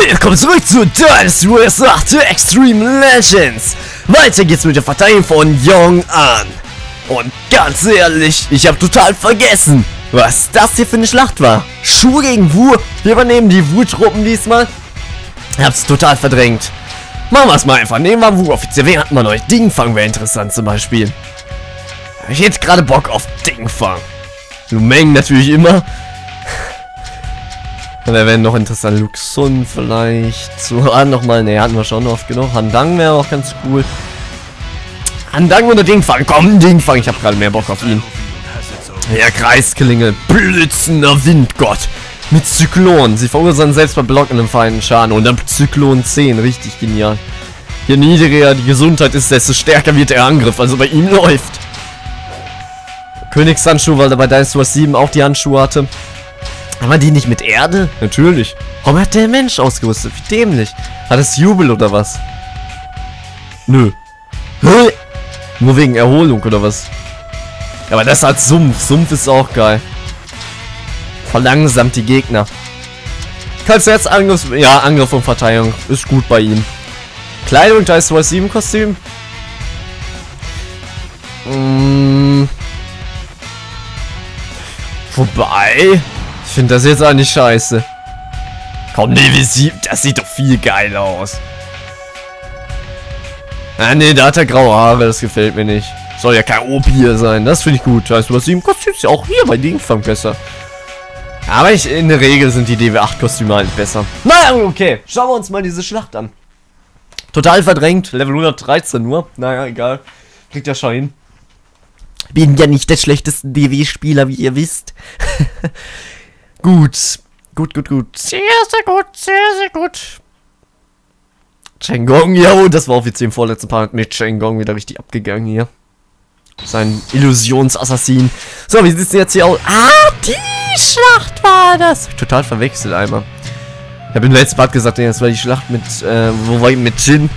Willkommen zurück zu Dynasty Warriors 8 Xtreme Legends. Weiter geht's mit der Verteidigung von Yong'an. Und ganz ehrlich, ich habe total vergessen, was das hier für eine Schlacht war. Shu gegen Wu. Wir übernehmen die Wu-Truppen diesmal. Ich hab's total verdrängt. Machen wir es mal einfach. Nehmen wir Wu Offizier. Wen hatten wir neu? Dingfang wäre interessant zum Beispiel. Ich hätte gerade Bock auf Dingfang. Lu Meng natürlich immer. Und da wären noch interessant, Lu Xun vielleicht, Zhu Ran nochmal, ne, hatten wir schon oft genug, Han Dang wäre auch ganz cool. Han Dang oder Dingfang, komm Dingfang, ich hab gerade mehr Bock auf ihn. Ja, Kreisklingel, blitzender Windgott, mit Zyklon, sie verursachen selbst bei blockendem feinen Schaden und dann Zyklon 10, richtig genial. Je niedriger die Gesundheit ist, desto stärker wird der Angriff, also bei ihm läuft. Königshandschuh, weil er bei Dynasty Warriors 7 auch die Handschuhe hatte. Haben wir die nicht mit Erde? Natürlich. Warum hat der Mensch ausgerüstet? Wie dämlich. Hat es Jubel oder was? Nö. Hä? Nur wegen Erholung oder was? Aber das hat Sumpf. Sumpf ist auch geil. Verlangsamt die Gegner. Kannst du jetzt Angriff... Ja, Angriff und Verteidigung. Ist gut bei ihm. Kleidung, da ist Warriors 7 Kostüm. Wobei... Ich finde das jetzt eigentlich scheiße. Komm, Navy 7, das sieht doch viel geiler aus. Ah, ne, da hat er graue Haare, das gefällt mir nicht. Soll ja kein OP hier sein, das finde ich gut. Heißt, was 7 Kostüm ist ja auch hier bei Dingfang besser. Aber in der Regel sind die DW8-Kostüme halt besser. Na, okay, schauen wir uns mal diese Schlacht an. Total verdrängt, Level 113 nur. Naja, egal, kriegt ja schon hin. Bin ja nicht der schlechteste DW-Spieler, wie ihr wisst. Gut. Sehr, sehr gut, sehr, sehr gut. Chen Gong, ja, das war auch jetzt im vorletzten Part mit Chen Gong wieder richtig abgegangen hier. Sein Illusionsassassin. So, wir sitzen jetzt hier aus. Ah, die Schlacht war das. Total verwechselt einmal. Ich habe im letzten Part gesagt, das war die Schlacht mit, wo wir mit Jin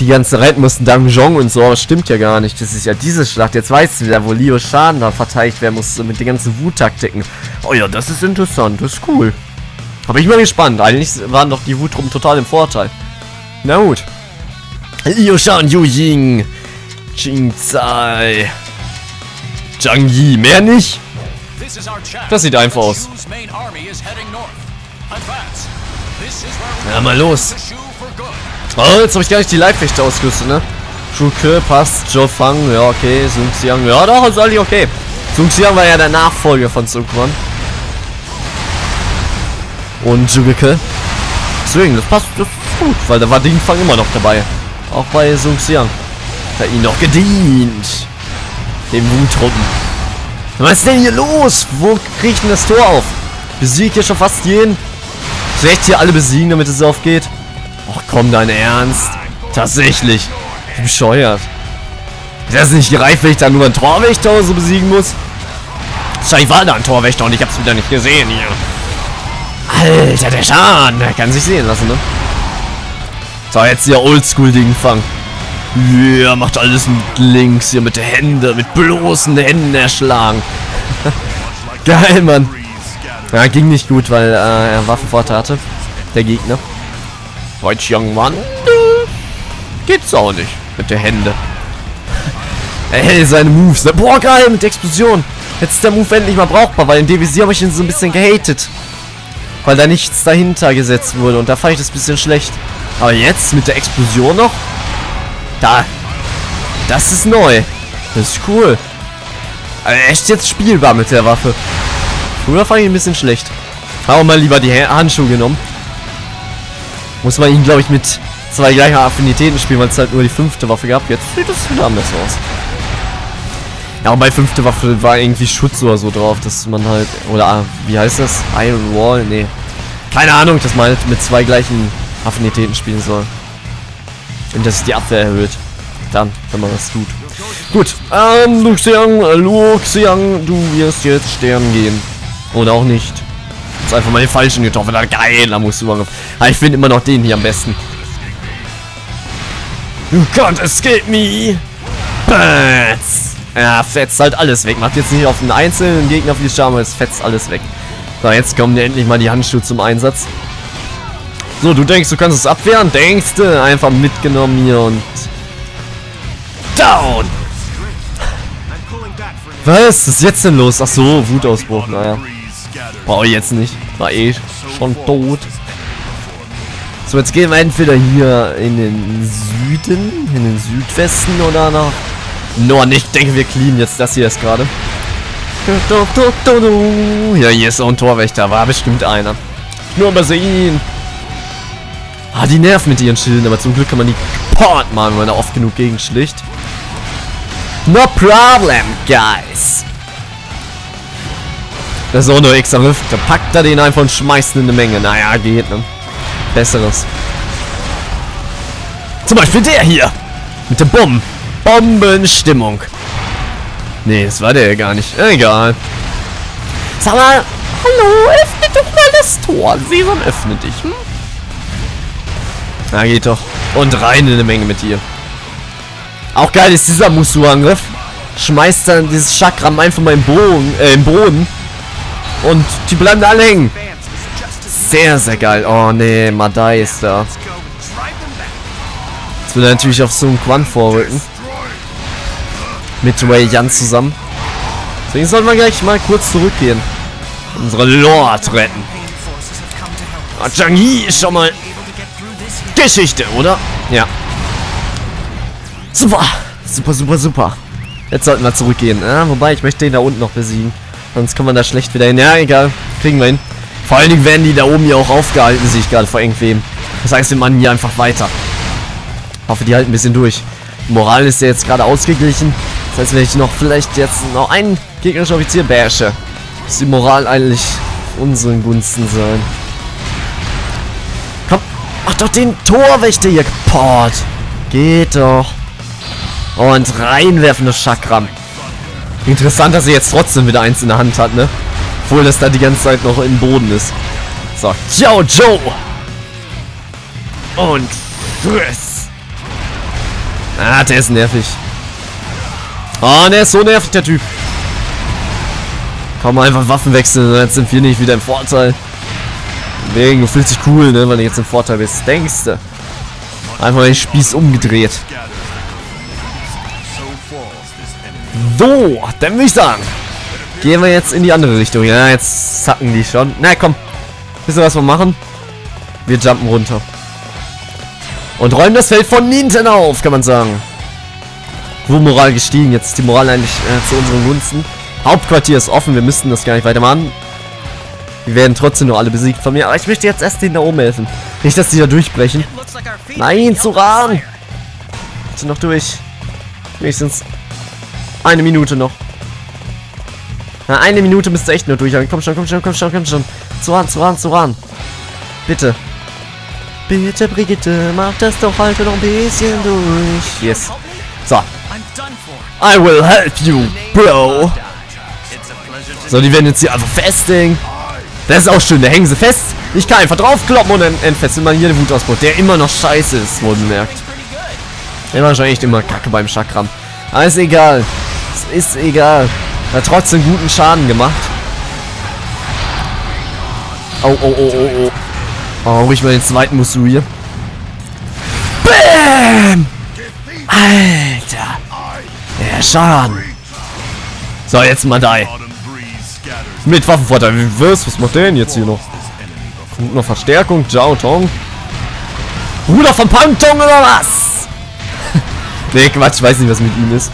die ganze reiten mussten, Dang Jong und so, aber das stimmt ja gar nicht. Das ist ja diese Schlacht, jetzt weißt du wieder, wo Liu Shan da verteidigt werden muss mit den ganzen Wu-Taktiken. Oh ja, das ist interessant, das ist cool. Aber ich bin mal gespannt, eigentlich waren doch die Wu-Truppen total im Vorteil. Na gut. Liu Shan, Yu Jing, Xin Sai, Zhang Yi, mehr nicht. Das sieht einfach aus. Na, mal los. Oh, jetzt habe ich gar nicht die Leibwächter ausgerüstet, ne? Zhuge Ke passt, Zhou Fang, ja okay, Sun Xiang, ja doch, ist eigentlich okay. Sun Xiang war ja der Nachfolger von Sun Quan. Und Zhuge Ke. Deswegen, das passt, das ist gut, weil da war Dingfang immer noch dabei. Auch bei Sun Xiang. Hat ihn noch gedient. Dem Wu-Truppen. Was ist denn hier los? Wo kriegt denn das Tor auf? Besiegt hier schon fast jeden. Vielleicht hier alle besiegen, damit es aufgeht. Ach komm, dein Ernst. Tatsächlich. Wie bescheuert. Das ist nicht gereicht, wenn ich da nur einen Torwächter oder so besiegen muss. Wahrscheinlich war da ein Torwächter und ich hab's wieder nicht gesehen hier. Alter, der Schaden. Der kann sich sehen lassen, ne? So, jetzt hier Oldschool-Dingfang. Ja, yeah, macht alles mit links hier, mit den Händen, mit bloßen Händen erschlagen. Geil, Mann. Ja, ging nicht gut, weil er Waffenvorteil hatte. Der Gegner. Deutsch Yong'an, geht's auch nicht mit der Hände. Ey, seine Moves. Boah, geil, mit der Explosion. Jetzt ist der Move endlich mal brauchbar, weil in DWC habe ich ihn so ein bisschen gehatet. Weil da nichts dahinter gesetzt wurde und da fand ich das ein bisschen schlecht. Aber jetzt mit der Explosion noch? Da. Das ist neu. Das ist cool. Also echt jetzt spielbar mit der Waffe. Früher fand ich ihn ein bisschen schlecht. Habe mal lieber die Handschuhe genommen. Muss man ihn, glaube ich, mit zwei gleichen Affinitäten spielen, weil es halt nur die 5. Waffe gab. Jetzt sieht das wieder anders aus. Ja, und bei 5. Waffe war irgendwie Schutz oder so drauf, dass man halt... Oder, wie heißt das? Iron Wall? Nee. Keine Ahnung, dass man halt mit zwei gleichen Affinitäten spielen soll. Und dass es die Abwehr erhöht. Dann, wenn man das tut. Gut, Lu Xiang, du wirst jetzt sterben gehen. Oder auch nicht. Einfach mal den falschen getroffen. Na, geil, da musst du mal. Aber ich finde immer noch den hier am besten. You can't escape me. Bats. Ja, fetzt halt alles weg. Macht jetzt nicht auf einen einzelnen Gegner viel Schaden, aber es fetzt alles weg. So, jetzt kommen endlich mal die Handschuhe zum Einsatz. So, du denkst, du kannst es abwehren? Denkst du? Einfach mitgenommen hier und... Down! Was ist jetzt denn los? Ach so, Wutausbruch, naja. Brauche ich jetzt nicht. War eh schon tot. So, jetzt gehen wir entweder hier in den Süden, in den Südwesten oder nach... Norden. Ich denke, wir cleanen jetzt das hier erst gerade. Ja, hier ist auch ein Torwächter. War bestimmt einer. Nur übersehen. Ah, die nerven mit ihren Schilden, aber zum Glück kann man die kaputt machen, wenn er oft genug gegenschlicht. No problem, guys. Das ist auch nur extra Rift. Da packt er den einfach und schmeißt ihn in eine Menge. Naja, geht, ne? Besseres. Zum Beispiel der hier. Mit der Bombe. Bombenstimmung. Nee, das war der ja gar nicht. Egal. Sag mal, hallo, öffne doch mal das Tor. Sesam, öffne dich, hm? Na, geht doch. Und rein in eine Menge mit dir. Auch geil ist dieser Musou-Angriff. Schmeißt dann dieses Chakra einfach mal im Boden. Und die bleiben da alle hängen. Sehr, sehr geil. Oh, nee, Ma Dai ist da. Jetzt will er natürlich auf Sun Quan vorrücken. Mit Wei Yan zusammen. Deswegen sollten wir gleich mal kurz zurückgehen. Unsere Lord retten. Ah, Zhang Yi ist schon mal... Geschichte, oder? Ja. Super. Super, super, super. Jetzt sollten wir zurückgehen. Ja, wobei, ich möchte den da unten noch besiegen. Sonst kommen wir da schlecht wieder hin. Ja, egal. Kriegen wir hin. Vor allen Dingen werden die da oben ja auch aufgehalten, sehe ich gerade vor irgendwem. Das heißt, wir machen hier einfach weiter. Hoffe, die halten ein bisschen durch. Die Moral ist ja jetzt gerade ausgeglichen. Das heißt, wenn ich noch vielleicht jetzt noch einen gegnerischen Offizier bashe, muss die Moral eigentlich auf unseren Gunsten sein. Komm, mach doch den Torwächter hier kaputt. Geht doch. Und reinwerfen das Chakram. Interessant, dass er jetzt trotzdem wieder eins in der Hand hat, ne? Obwohl das da die ganze Zeit noch im Boden ist. So, ciao, Joe! Und friss! Ah, der ist nervig. Oh, der ist so nervig, der Typ. Komm, einfach Waffen wechseln, jetzt sind wir nicht wieder im Vorteil. Deswegen, du fühlst dich cool, ne, wenn du jetzt im Vorteil bist. Denkst du? Einfach den Spieß umgedreht. So, dann würde ich sagen, gehen wir jetzt in die andere Richtung. Ja, jetzt zacken die schon. Na komm, wisst ihr, was wir machen? Wir jumpen runter. Und räumen das Feld von Nintendo auf, kann man sagen. Wo Moral gestiegen. Jetzt ist die Moral eigentlich zu unseren Gunsten. Hauptquartier ist offen, wir müssten das gar nicht weitermachen. Wir werden trotzdem nur alle besiegt von mir. Aber ich möchte jetzt erst denen da oben helfen. Nicht, dass die da durchbrechen. Nein, Zhu Ran! Sind noch durch. Wenigstens... Eine Minute noch. Na, eine Minute müsst ihr echt nur durchhaben. Komm schon, komm schon, komm schon, komm schon. Zhu Ran. Bitte. Bitte, Brigitte, mach das doch halt noch ein bisschen durch. Yes. So. I will help you, bro. So, die werden jetzt hier einfach festhängen. Das ist auch schön, da hängen sie fest. Ich kann einfach draufkloppen und dann entfesseln wir hier den Wutausbruch, der immer noch scheiße ist, wohl bemerkt. Der war wahrscheinlich immer kacke beim Chakram. Aber ist egal. Ist egal. Hat trotzdem guten Schaden gemacht. Oh. Oh, ruhig mal den zweiten Musou hier. Bäm! Alter. Der Schaden. So, jetzt Ma Dai. Mit Waffenvorteil. Was macht der denn jetzt hier noch? Kommt noch Verstärkung. Zhao Tong. Bruder von Pang Tong oder was? Nee, Quatsch. Ich weiß nicht, was mit ihm ist.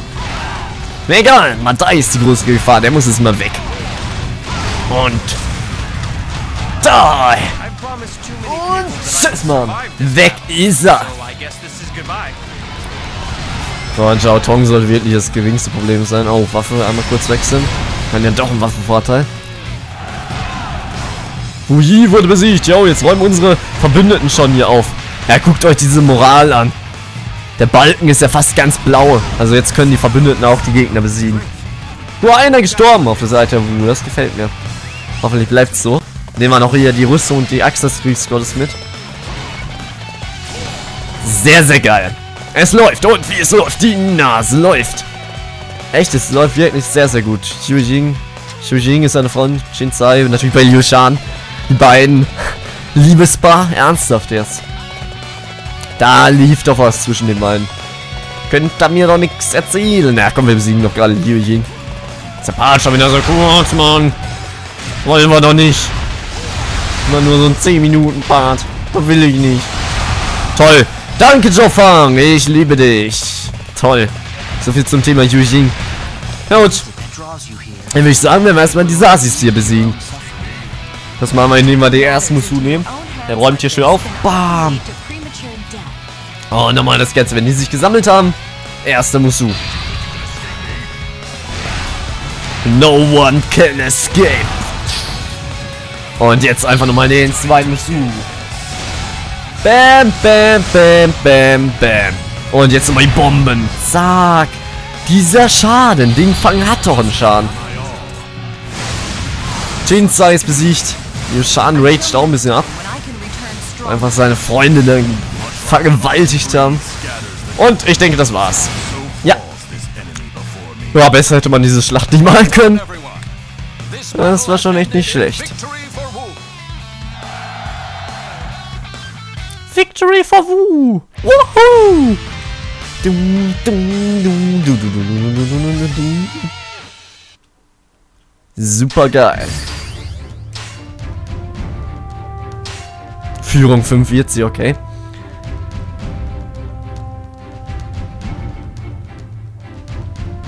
Egal, Ma Dai ist die größte Gefahr, der muss jetzt mal weg. Und da! Und tschüss, Mann! Weg ist er! So, ein Zhao Tong sollte wirklich das geringste Problem sein. Oh, Waffe einmal kurz wechseln. Kann ja doch einen Waffenvorteil. Wu Yi wurde besiegt. Jo, jetzt räumen unsere Verbündeten schon hier auf. Ja, guckt euch diese Moral an. Der Balken ist ja fast ganz blau. Also jetzt können die Verbündeten auch die Gegner besiegen. Nur einer gestorben auf der Seite. Das gefällt mir. Hoffentlich bleibt es so. Nehmen wir noch hier die Rüstung und die Axt des Kriegsgottes mit. Sehr, sehr geil. Es läuft. Und wie es läuft. Die Nase läuft. Echt, es läuft wirklich sehr, sehr gut. Xu Jing ist seine Freundin. Xin Sai und natürlich bei Liu Shan. Die beiden Liebes Spa, ernsthaft jetzt. Da lief doch was zwischen den beiden. Könnt ihr mir doch nichts erzählen. Na komm, wir besiegen doch gerade Liu Jing. Zerpart schon wieder so kurz, Mann. Wollen wir doch nicht. Immer nur so ein 10-Minuten-Part. Das will ich nicht. Toll. Danke, Zhou Fang. Ich liebe dich. Toll. So viel zum Thema Yu Jing. Na gut. Dann würde ich sagen, wenn wir erstmal die Sasis hier besiegen. Das machen wir, indem wir den ersten Musou nehmen. Der räumt hier schön auf. Bam. Oh, nochmal das Ganze, wenn die sich gesammelt haben. Erster Musou. No one can escape. Und jetzt einfach nochmal den zweiten Musou. Bam, bam, bam, bam, bam. Und jetzt nochmal die Bomben. Zack. Dieser Schaden. Dingfang hat doch einen Schaden. Xin Sai ist besiegt. Liu Shan raged auch ein bisschen ab. Einfach seine Freunde dann vergewaltigt haben. Und ich denke, das war's. Ja. Ja, besser hätte man diese Schlacht nicht machen können. Das war schon echt nicht schlecht. Victory for Wu! Woohoo! Super geil. Führung 45, okay.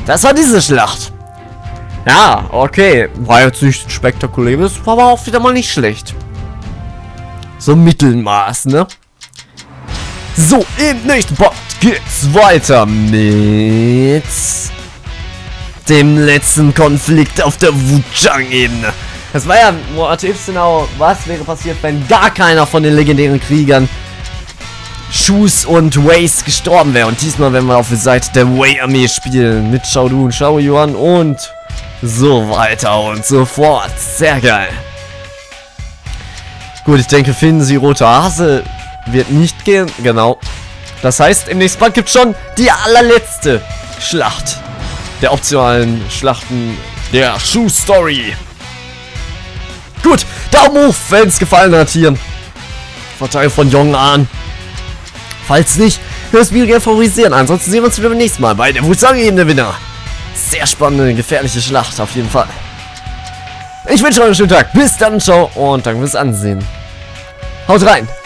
Das war diese Schlacht. Ja, okay. War jetzt nichts Spektakuläres, war aber auch wieder mal nicht schlecht. So Mittelmaß, ne? So, im nächsten Part geht's weiter mit dem letzten Konflikt auf der Wuchang-Ebene. Das war ja nur Artiefsenau, was wäre passiert, wenn gar keiner von den legendären Kriegern Shus und Weis gestorben wäre. Und diesmal werden wir auf der Seite der Wei-Armee spielen. Mit Zhao Du und Zhao Yuan und so weiter und so fort. Sehr geil. Gut, ich denke, finden Sie rote Hase. Wird nicht gehen, genau. Das heißt, im nächsten Part gibt es schon die allerletzte Schlacht der optionalen Schlachten der Shu-Story. Gut, Daumen hoch, wenn es gefallen hat hier. Vorteil von Yong'an. Falls nicht, hört das Video gerne favorisieren. Ansonsten sehen wir uns wieder beim nächsten Mal bei der Wuchang-Ebene Winner. Sehr spannende, gefährliche Schlacht auf jeden Fall. Ich wünsche euch einen schönen Tag. Bis dann, ciao und danke fürs Ansehen. Haut rein.